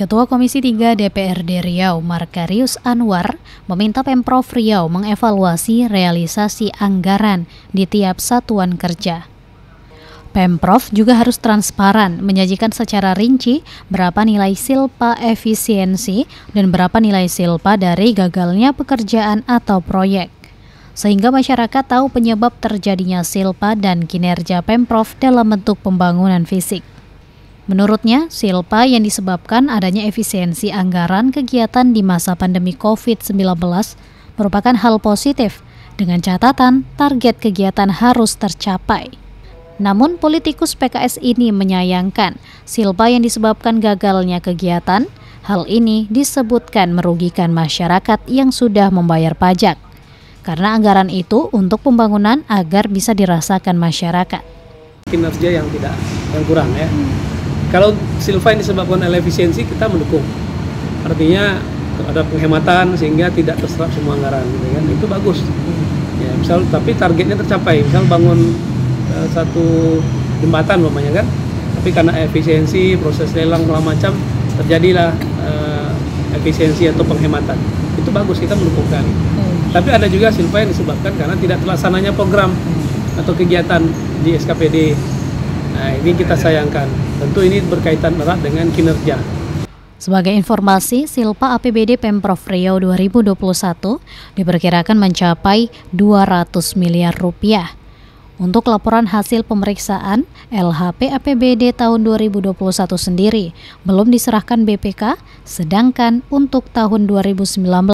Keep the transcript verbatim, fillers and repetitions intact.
Ketua Komisi tiga D P R D Riau, Markarius Anwar, meminta Pemprov Riau mengevaluasi realisasi anggaran di tiap satuan kerja. Pemprov juga harus transparan, menyajikan secara rinci berapa nilai SILPA efisiensi dan berapa nilai SILPA dari gagalnya pekerjaan atau proyek, sehingga masyarakat tahu penyebab terjadinya SILPA dan kinerja Pemprov dalam bentuk pembangunan fisik. Menurutnya, SILPA yang disebabkan adanya efisiensi anggaran kegiatan di masa pandemi COVID sembilan belas merupakan hal positif, dengan catatan target kegiatan harus tercapai. Namun, politikus P K S ini menyayangkan SILPA yang disebabkan gagalnya kegiatan, hal ini disebutkan merugikan masyarakat yang sudah membayar pajak, karena anggaran itu untuk pembangunan agar bisa dirasakan masyarakat. Kinerja yang tidak yang kurang ya. Kalau SILPA yang disebabkan oleh efisiensi, kita mendukung. Artinya ada penghematan sehingga tidak terserap semua anggaran, gitu kan? Itu bagus. Ya, misal tapi targetnya tercapai, misal bangun uh, satu jembatan umpamanya kan. Tapi karena efisiensi proses lelang segala macam terjadilah uh, efisiensi atau penghematan. Itu bagus, kita mendukung kali. Hmm. Tapi ada juga SILPA yang disebabkan karena tidak terlaksananya program atau kegiatan di S K P D. Nah, ini kita sayangkan. Tentu ini berkaitan erat dengan kinerja. Sebagai informasi, SILPA A P B D Pemprov Riau dua ribu dua puluh satu diperkirakan mencapai dua ratus miliar rupiah. Untuk laporan hasil pemeriksaan L H P A P B D tahun dua ribu dua puluh satu sendiri belum diserahkan B P K, sedangkan untuk tahun dua ribu sembilan belas